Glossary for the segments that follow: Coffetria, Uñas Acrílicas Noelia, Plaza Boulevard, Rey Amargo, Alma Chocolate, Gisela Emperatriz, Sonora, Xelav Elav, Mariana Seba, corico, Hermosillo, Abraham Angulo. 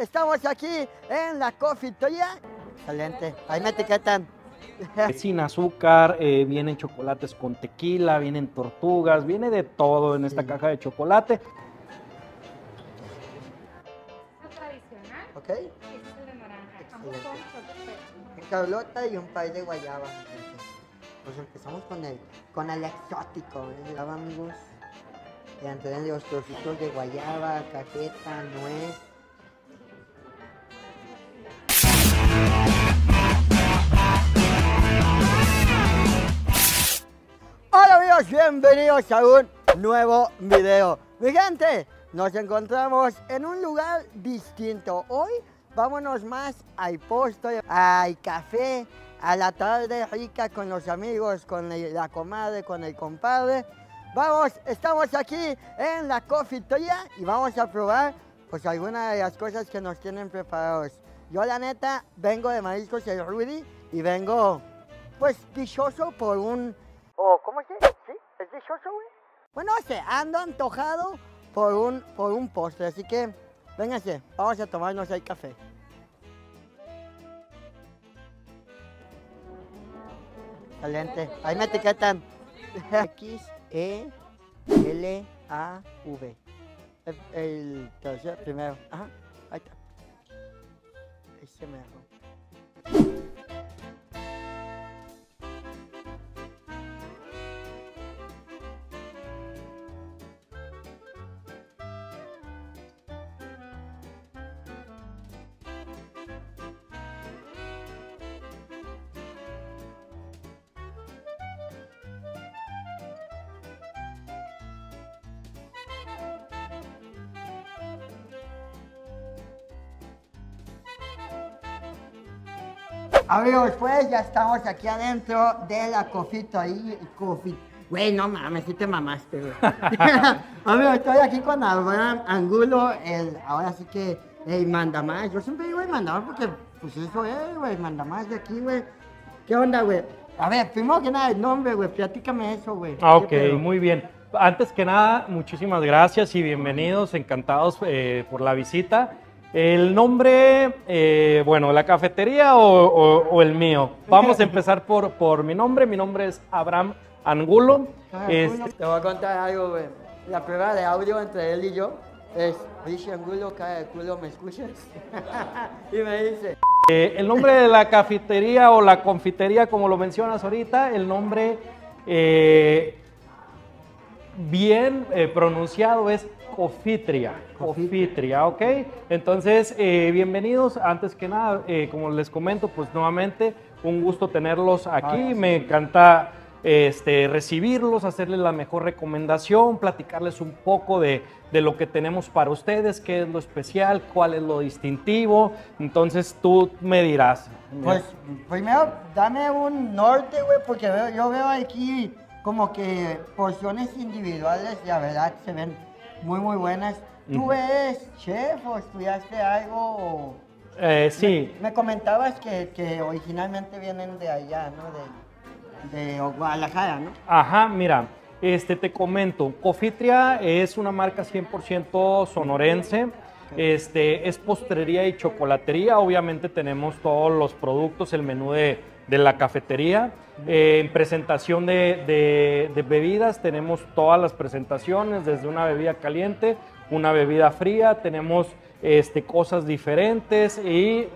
Estamos aquí en la Coffetria. Excelente, ahí me etiquetan. Sin azúcar, vienen chocolates con tequila, vienen tortugas, viene de todo en esta caja de chocolate. Tradicional. Ok. Es de naranja. Ambos son sorpresa. Cablota y un pay de guayaba. Pues empezamos con el exótico, ¿verdad, amigos? Y antes de los trocitos de guayaba, cajeta, nuez. Hola amigos, bienvenidos a un nuevo video. Mi gente, nos encontramos en un lugar distinto. Hoy vámonos más al postre, al café, a la tarde rica con los amigos, con la comadre, con el compadre. Vamos, estamos aquí en la Coffetria y vamos a probar pues algunas de las cosas que nos tienen preparados. Yo la neta vengo de Mariscos El Rudy y vengo pues dichoso por un... ¿Cómo se dice? ¿Sí? ¿Es dichoso, güey? Bueno, no sé, ando antojado por un postre, así que vénganse, vamos a tomarnos el café. Excelente, ahí me etiquetan. Xelav. El tercero, primero. Ajá, ahí está. Ese me dejó. Amigos, pues ya estamos aquí adentro de la Coffetria. Güey, no mames, sí te mamaste, güey. Amigos, estoy aquí con Abraham Angulo, ahora sí que el mandamás. Yo siempre digo el mandamás porque, pues eso es, güey, el mandamás de aquí, güey. ¿Qué onda, güey? A ver, primero que nada el nombre, güey, platícame eso, güey. Ok, muy bien. Antes que nada, muchísimas gracias y bienvenidos, encantados por la visita. El nombre, bueno, la cafetería o el mío. Vamos a empezar por mi nombre. Mi nombre es Abraham Angulo. Te voy a contar algo, güey. La prueba de audio entre él y yo es: dice Angulo, cara de culo, ¿me escuchas? Y me dice. El nombre de la cafetería o la confitería, como lo mencionas ahorita, el nombre bien pronunciado es Coffetria, Coffetria, ok. Entonces, bienvenidos. Antes que nada, como les comento, pues nuevamente un gusto tenerlos aquí. Me encanta recibirlos, hacerles la mejor recomendación, platicarles un poco de lo que tenemos para ustedes, qué es lo especial, cuál es lo distintivo. Entonces, tú me dirás. Pues, primero, dame un norte, güey, porque yo veo aquí como que porciones individuales, la verdad, se ven muy buenas. ¿Tú eres chef o estudiaste algo? Sí. Me comentabas que originalmente vienen de allá, ¿no? De Guadalajara, ¿no? Ajá, mira, te comento, Coffetria es una marca 100% sonorense. Es postrería y chocolatería. Obviamente tenemos todos los productos, el menú de la cafetería. En presentación de bebidas tenemos todas las presentaciones, desde una bebida caliente, una bebida fría, tenemos cosas diferentes y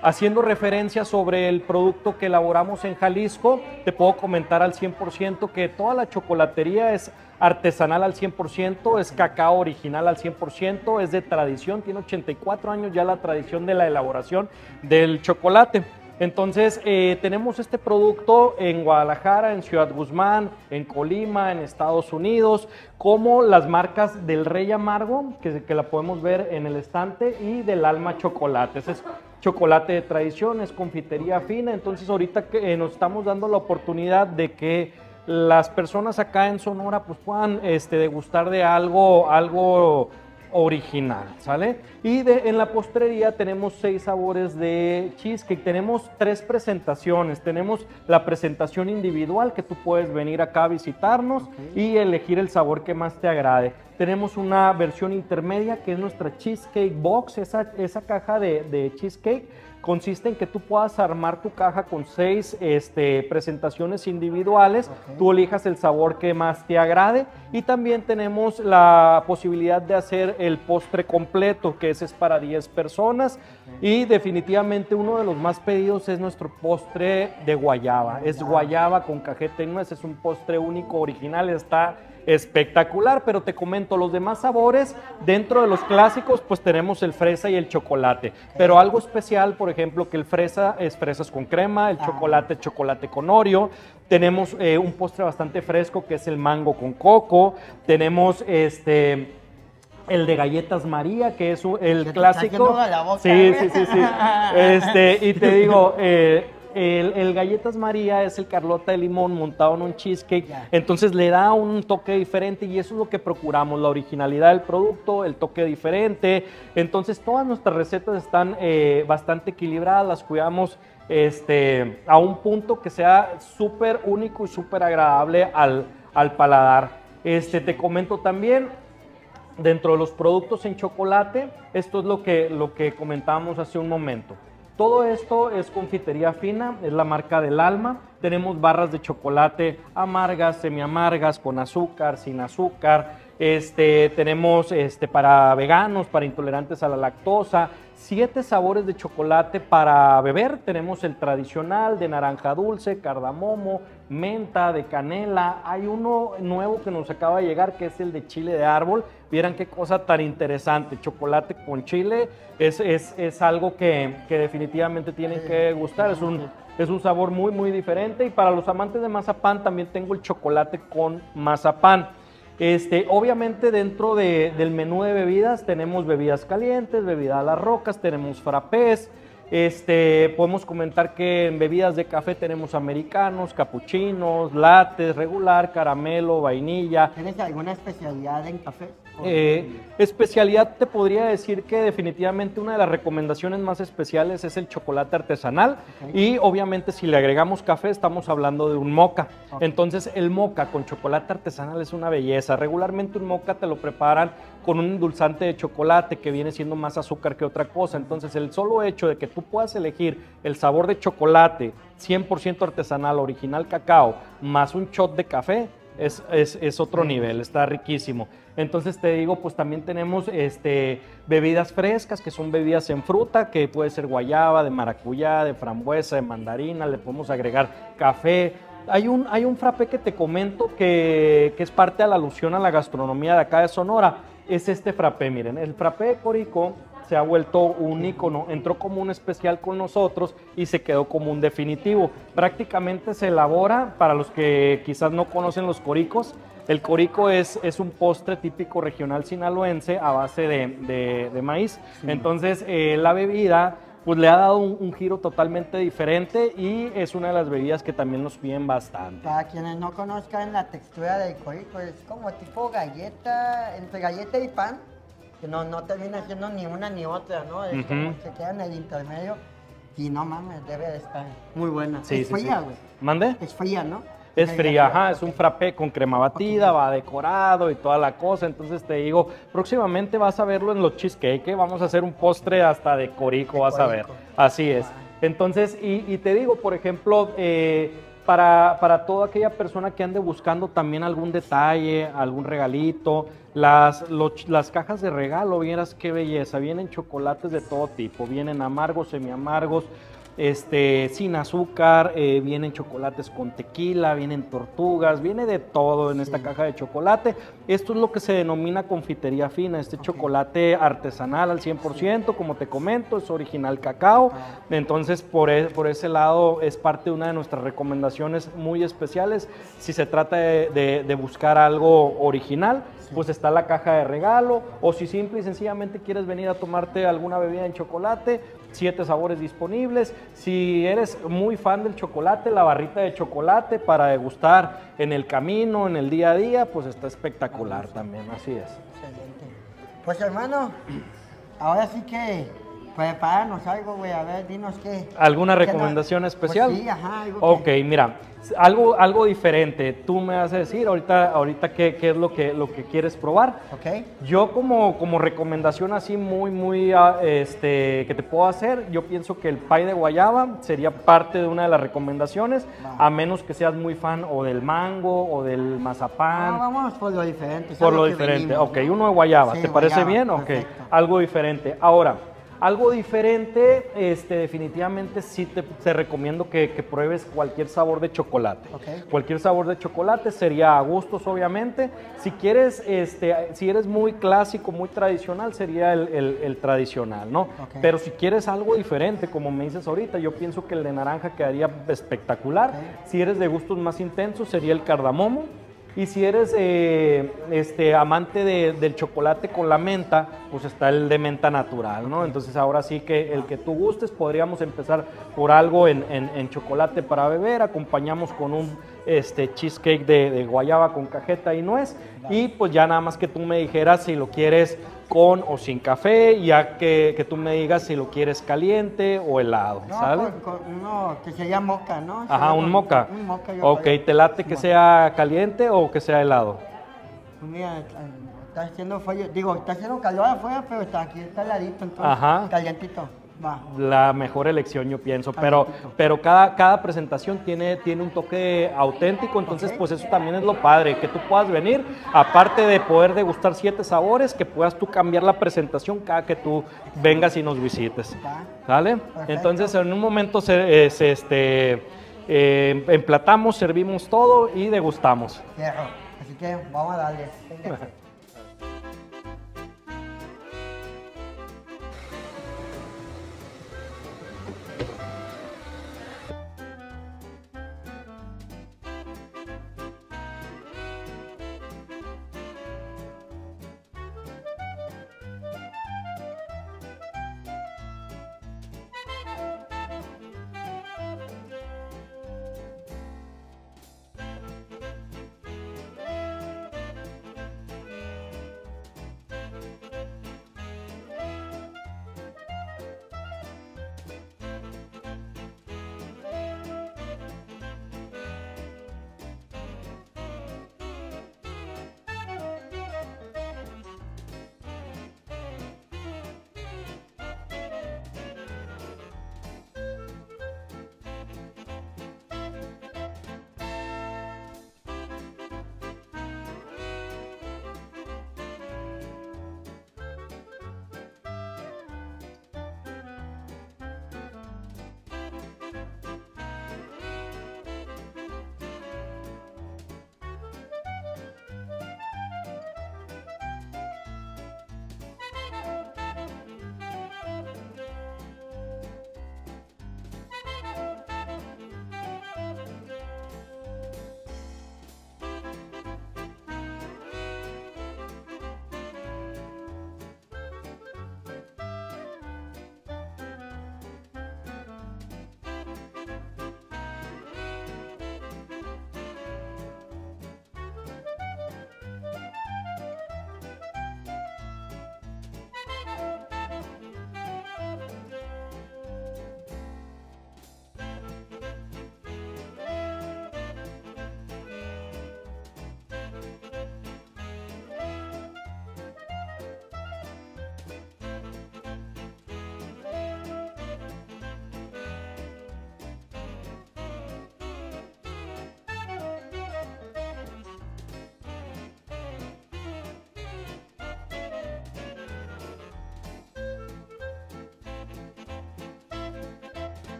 haciendo referencia sobre el producto que elaboramos en Jalisco, te puedo comentar al 100% que toda la chocolatería es artesanal al 100%, es cacao original al 100%, es de tradición, tiene 84 años ya la tradición de la elaboración del chocolate. Entonces, tenemos este producto en Guadalajara, en Ciudad Guzmán, en Colima, en Estados Unidos, como las marcas del Rey Amargo, que la podemos ver en el estante, y del Alma Chocolate. Ese es chocolate de tradición, es confitería fina. Entonces, ahorita nos estamos dando la oportunidad de que las personas acá en Sonora pues, puedan degustar de algo original, ¿sale? Y en la postrería tenemos 6 sabores de cheesecake, tenemos 3 presentaciones, tenemos la presentación individual que tú puedes venir acá a visitarnos y elegir el sabor que más te agrade. Tenemos una versión intermedia que es nuestra cheesecake box, esa caja de cheesecake. Consiste en que tú puedas armar tu caja con 6 presentaciones individuales, tú elijas el sabor que más te agrade, y también tenemos la posibilidad de hacer el postre completo, que ese es para 10 personas, y definitivamente uno de los más pedidos es nuestro postre de guayaba, es guayaba con cajeta y nuez, es un postre único, original, está espectacular. Pero te comento, los demás sabores dentro de los clásicos pues tenemos el fresa y el chocolate, pero algo especial, por ejemplo, que el fresa es fresas con crema, el chocolate es chocolate con Oreo. Tenemos un postre bastante fresco que es el mango con coco, tenemos el de galletas María, que es el clásico. Y te digo, El galletas María es el Carlota de limón montado en un cheesecake, entonces le da un toque diferente, y eso es lo que procuramos, la originalidad del producto, el toque diferente. Entonces todas nuestras recetas están bastante equilibradas, las cuidamos a un punto que sea súper único y súper agradable al paladar. Te comento también, dentro de los productos en chocolate, esto es lo que comentábamos hace un momento. Todo esto es Confitería Fina, es la marca del alma. Tenemos barras de chocolate amargas, semiamargas, con azúcar, sin azúcar. Tenemos para veganos, para intolerantes a la lactosa. 7 sabores de chocolate para beber. Tenemos el tradicional de naranja dulce, cardamomo, menta, de canela. Hay uno nuevo que nos acaba de llegar, que es el de chile de árbol. Vieran qué cosa tan interesante, chocolate con chile. Es algo que definitivamente tienen que gustar. Es un sabor muy, muy diferente. Y para los amantes de mazapán, también tengo el chocolate con mazapán. Obviamente dentro del menú de bebidas tenemos bebidas calientes, bebidas a las rocas, tenemos frappés. Podemos comentar que en bebidas de café tenemos americanos, capuchinos, lattes, regular, caramelo, vainilla. ¿Tienes alguna especialidad en café? Especialidad, te podría decir que definitivamente una de las recomendaciones más especiales es el chocolate artesanal, y obviamente si le agregamos café estamos hablando de un moca. Entonces el moca con chocolate artesanal es una belleza. Regularmente un moca te lo preparan con un endulzante de chocolate que viene siendo más azúcar que otra cosa. Entonces el solo hecho de que tú puedas elegir el sabor de chocolate 100% artesanal, original cacao, más un shot de café, es otro nivel, está riquísimo. Entonces te digo, pues también tenemos bebidas frescas, que son bebidas en fruta, que puede ser guayaba, de maracuyá, de frambuesa, de mandarina, le podemos agregar café. Hay un frappé que te comento que es parte de la alusión a la gastronomía de acá de Sonora. Es este frappé, miren, el frappé de Corico se ha vuelto un ícono, entró como un especial con nosotros y se quedó como un definitivo. Prácticamente se elabora, para los que quizás no conocen los coricos, el corico es un postre típico regional sinaloense a base de maíz. Entonces la bebida pues le ha dado un giro totalmente diferente, y es una de las bebidas que también nos piden bastante. Para quienes no conozcan la textura del corico, es como tipo galleta, entre galleta y pan. No termina siendo ni una ni otra, ¿no? Es como se queda en el intermedio, y no mames, debe de estar muy buena. Sí, es fría, güey. ¿Mande? Es fría, ¿no? Es fría, ajá, es un frappé con crema batida, va decorado y toda la cosa. Entonces te digo, próximamente vas a verlo en los cheesecake, ¿eh? Vamos a hacer un postre hasta de corico, vas a ver. Así es. Entonces, y te digo, por ejemplo, para toda aquella persona que ande buscando también algún detalle, algún regalito, las cajas de regalo, vieras qué belleza, vienen chocolates de todo tipo, vienen amargos, semiamargos, sin azúcar, vienen chocolates con tequila, vienen tortugas, viene de todo en esta caja de chocolate. Esto es lo que se denomina Confitería Fina, chocolate artesanal al 100%, como te comento, es original cacao. Entonces por ese lado es parte de una de nuestras recomendaciones muy especiales. Si se trata de buscar algo original, pues está la caja de regalo, o si simple y sencillamente quieres venir a tomarte alguna bebida en chocolate, 7 sabores disponibles. Si eres muy fan del chocolate, la barrita de chocolate para degustar en el camino, en el día a día, pues está espectacular también, así es. Excelente. Pues hermano, ahora sí que prepáranos algo, güey, a ver, dinos qué. ¿Alguna recomendación especial? Pues sí, ajá. Algo que... Ok, mira, algo diferente. Tú me vas a decir ahorita qué es lo que quieres probar. Ok. Yo como recomendación así muy, que te puedo hacer, yo pienso que el pay de guayaba sería parte de una de las recomendaciones, a menos que seas muy fan o del mango o del mazapán. No, vamos por lo diferente. Por lo diferente, venimos, ok. Uno de guayaba, sí, ¿te parece bien? Ok, perfecto. Algo diferente. Ahora... Algo diferente, definitivamente sí te recomiendo que pruebes cualquier sabor de chocolate. Okay. Cualquier sabor de chocolate sería a gustos, obviamente. Si quieres, si eres muy clásico, muy tradicional, sería el tradicional, ¿no? Okay. Pero si quieres algo diferente, como me dices ahorita, yo pienso que el de naranja quedaría espectacular. Okay. Si eres de gustos más intensos, sería el cardamomo. Y si eres amante del chocolate con la menta, pues está el de menta natural, ¿no? Entonces ahora sí que el que tú gustes, podríamos empezar por algo en chocolate para beber, acompañamos con un cheesecake de guayaba con cajeta y nuez, y pues ya nada más que tú me dijeras si lo quieres con o sin café, ya que tú me digas si lo quieres caliente o helado, no, ¿sale? No, que sería moca, ¿no? Ajá, sería un moca. Un moca. Ok, ¿te late que sea caliente o que sea helado? Mira, está haciendo frío, digo, está haciendo calor afuera, pero está aquí, está heladito, entonces, ajá, calientito. La mejor elección, yo pienso, pero cada presentación tiene un toque auténtico, entonces pues eso también es lo padre, que tú puedas venir, aparte de poder degustar 7 sabores, que puedas tú cambiar la presentación cada que tú vengas y nos visites, ¿sale? Entonces en un momento emplatamos, servimos todo y degustamos. Así que vamos a darle.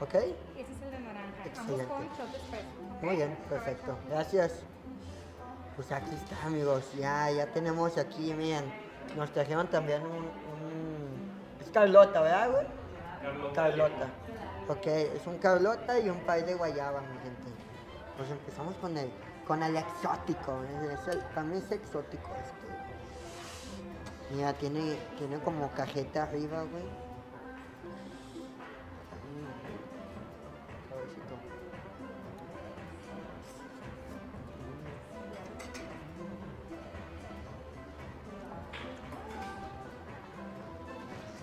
¿Ok? Ese es el de naranja. Excelente. Vamos con shot express. Muy bien, perfecto. Gracias. Pues aquí está, amigos. Ya tenemos aquí, miren. Nos trajeron también Es Carlota, ¿verdad, güey? Carlota. Ok, es un Carlota y un pay de guayaba, mi gente. Pues empezamos con el con el exótico, para mí es exótico esto. Mira, tiene como cajeta arriba, güey.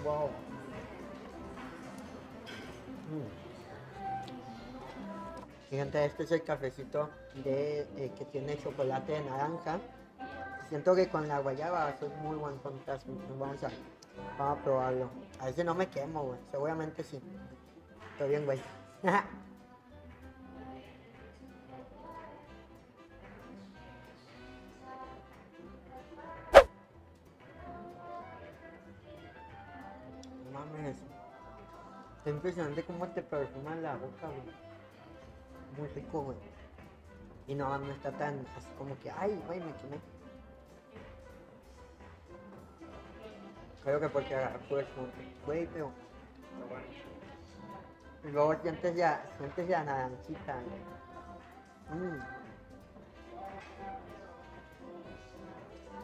Wow. Fíjate, este es el cafecito que tiene chocolate de naranja. Siento que con la guayaba va a ser muy buen fantasma. Vamos a probarlo. A ver si no me quemo, güey. Seguramente sí. Estoy bien, güey. Mames. Es impresionante cómo te perfuma la boca, güey. Muy rico, güey. Y no está tan así como que, ay, güey, me quemé. Creo que porque agarré puro esponte, güey, pero... Y luego sientes ya naranjita, güey.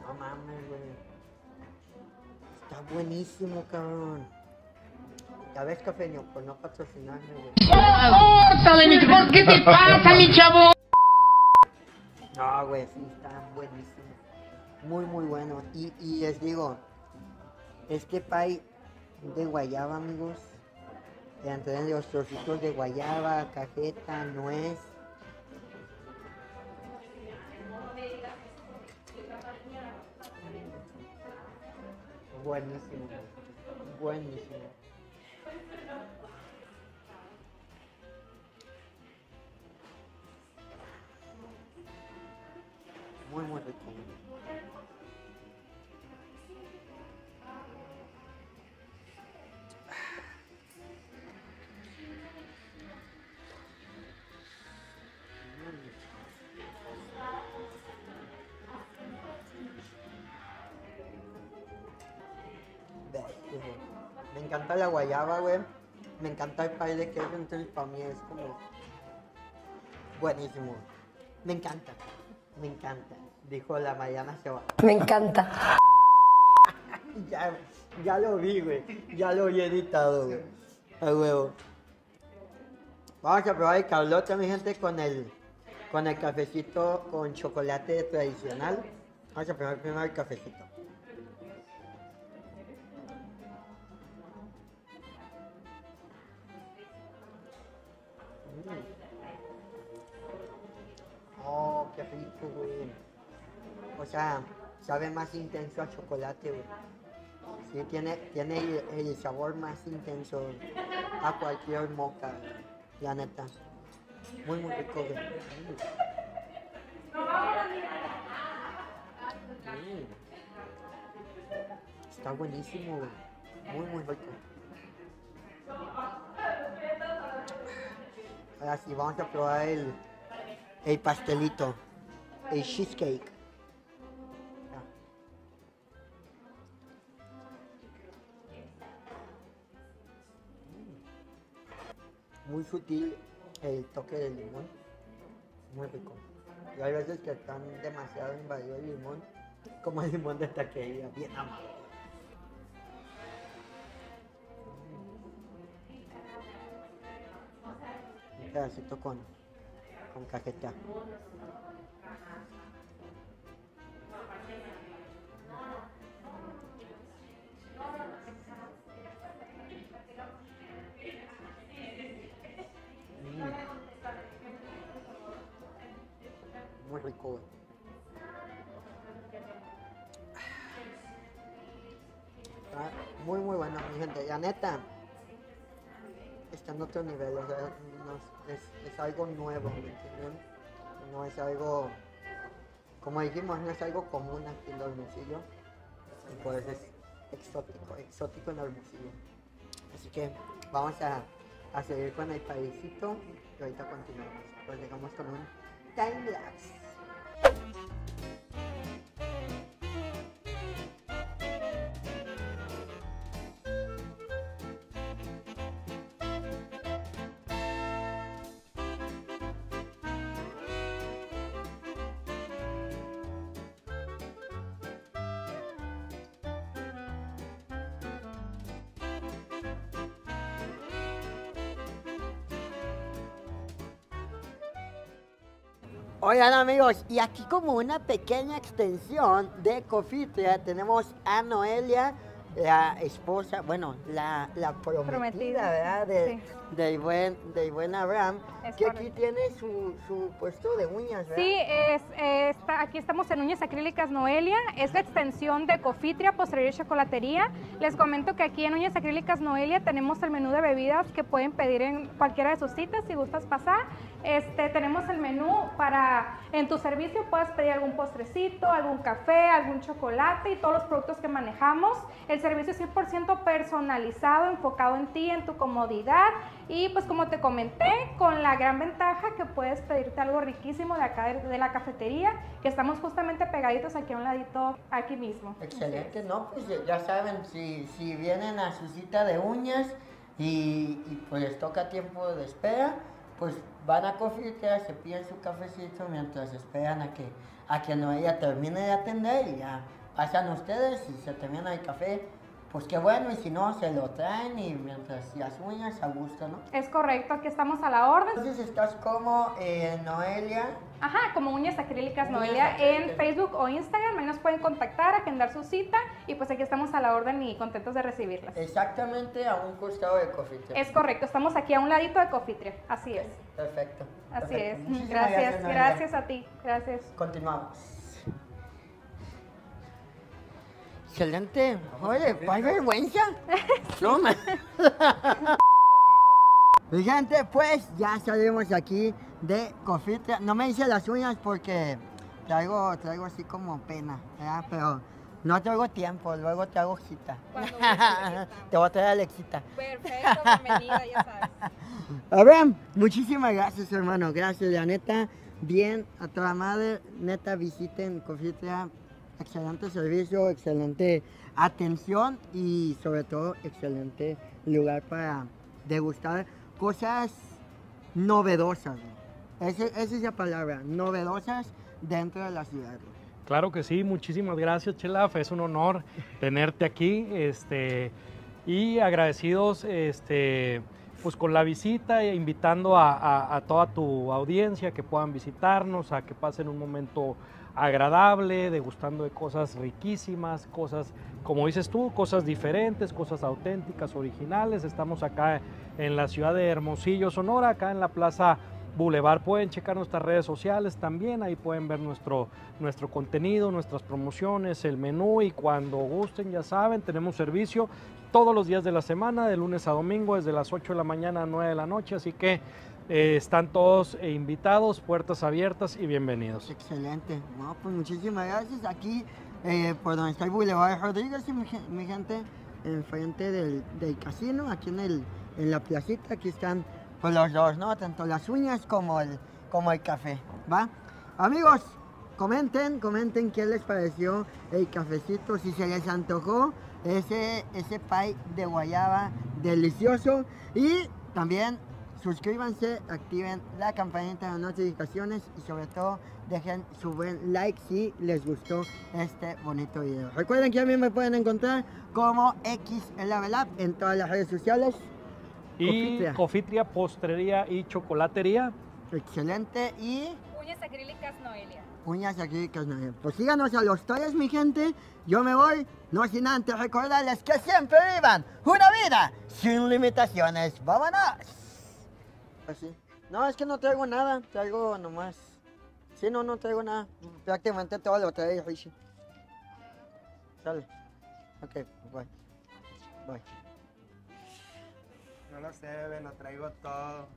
No mames, güey. Está buenísimo, cabrón. Ya ves, cafeño, por no patrocinarme, güey. ¡Córtale, mi chavo! ¿Qué te pasa, mi chavo? No, güey, sí, está buenísimo. Muy, muy bueno. Y les digo, este pie de guayaba, amigos, te traen los trocitos de guayaba, cajeta, nuez. Buenísimo, buenísimo. Muy, muy rico. Me encanta la guayaba, güey. Me encanta el pay de queso, entonces para mí es como... buenísimo. Me encanta. Me encanta, dijo la Mariana Seba. Me encanta. Ya lo vi, güey. Ya lo vi editado, güey. A huevo. Vamos a probar el Carlota, mi gente, con el cafecito con chocolate tradicional. Vamos a probar primero el cafecito. Oh, qué rico, güey. O sea, sabe más intenso a chocolate, güey. Sí, tiene el sabor más intenso a cualquier moca, güey. La neta. Muy, muy rico, güey. Está buenísimo, güey. Muy, muy rico. Ahora sí, vamos a probar el pastelito, el cheesecake. Muy sutil el toque del limón, muy rico. Y hay veces que están demasiado invadidos el limón, como el limón de taquería, bien amado. Un pedacito con cajeta. Muy rico, güey. Está muy, muy bueno, mi gente. La neta está en otro nivel, o sea, es algo nuevo, ¿me entienden? No es algo, como dijimos, no es algo común aquí en Hermosillo, y pues es exótico en Hermosillo. Así que vamos a seguir con el paisito y ahorita continuamos, pues llegamos con un time lapse. Oigan amigos, y aquí como una pequeña extensión de Coffetria tenemos a Noelia, la esposa, bueno, la prometida, ¿verdad? Sí. Del buen Abraham, es que correcto. Aquí tiene su puesto de uñas, ¿verdad? Sí, aquí estamos en Uñas Acrílicas Noelia, es la extensión de Coffetria, Postrería y Chocolatería. Les comento que aquí en Uñas Acrílicas Noelia tenemos el menú de bebidas que pueden pedir en cualquiera de sus citas, si gustas pasar. Tenemos el menú para, en tu servicio puedes pedir algún postrecito, algún café, algún chocolate y todos los productos que manejamos. El servicio es 100% personalizado, enfocado en ti, en tu comodidad y pues como te comenté, con la gran ventaja que puedes pedirte algo riquísimo de acá de la cafetería, que estamos justamente pegaditos aquí a un ladito, aquí mismo. Excelente, ¿no? Pues ya saben, si vienen a su cita de uñas y pues les toca tiempo de espera, pues van a Coffetria, se piden su cafecito mientras esperan a que Noelia termine de atender y ya pasan ustedes y se termina el café. Pues qué bueno, y si no, se lo traen y mientras las uñas a gusto, ¿no? Es correcto, aquí estamos a la orden. Entonces estás como Noelia. Ajá, como Uñas Acrílicas Noelia en Facebook o Instagram, ahí nos pueden contactar, agendar su cita y pues aquí estamos a la orden y contentos de recibirlas. Exactamente a un costado de Coffetria. Es correcto, estamos aquí a un ladito de Coffetria, así okay, es. Perfecto. Así perfecto. Es, muchísimas gracias, gracias a ti, gracias. Continuamos. Excelente. Oye, ¿hay vergüenza? No, man. Gente, pues ya salimos aquí de Coffetria. No me hice las uñas porque traigo así como pena, ¿verdad? Pero no traigo tiempo, luego te hago cita. Te voy a traer a Alexita. Perfecto, bienvenida, ya sabes. Abraham, muchísimas gracias, hermano. Gracias, la neta. Bien, a toda madre, neta, visiten Coffetria. Excelente servicio, excelente atención y sobre todo excelente lugar para degustar cosas novedosas. Esa es la palabra, novedosas dentro de la ciudad. Claro que sí, muchísimas gracias Xelav, es un honor tenerte aquí y agradecidos pues con la visita e invitando a toda tu audiencia que puedan visitarnos, a que pasen un momento agradable, degustando de cosas riquísimas, cosas, como dices tú, cosas diferentes, cosas auténticas, originales. Estamos acá en la ciudad de Hermosillo, Sonora, acá en la Plaza Boulevard. Pueden checar nuestras redes sociales también, ahí pueden ver nuestro contenido, nuestras promociones, el menú y cuando gusten, ya saben, tenemos servicio todos los días de la semana, de lunes a domingo, desde las 8 de la mañana a 9 de la noche, así que están todos invitados, puertas abiertas y bienvenidos. Excelente, no, pues muchísimas gracias. Aquí por donde está el Boulevard Rodríguez, mi gente, enfrente del casino, aquí en la placita, aquí están pues, los dos, ¿no? Tanto las uñas como el café, ¿va? Amigos, comenten qué les pareció el cafecito, si se les antojó ese pie de guayaba delicioso y también suscríbanse, activen la campanita de notificaciones y sobre todo dejen su buen like si les gustó este bonito video. Recuerden que a mí me pueden encontrar como Xelav Elav en todas las redes sociales. Y Coffetria, Postrería y Chocolatería. Excelente. Y Uñas Acrílicas Noelia. Uñas Acrílicas Noelia. Pues síganos a los tres, mi gente. Yo me voy, no sin antes recordarles que siempre vivan una vida sin limitaciones. ¡Vámonos! Así. No, es que no traigo nada, traigo nomás. Sí, no traigo nada. Prácticamente todo lo trae Richie. Sale. Ok, bye. No lo sé, bebé, lo traigo todo.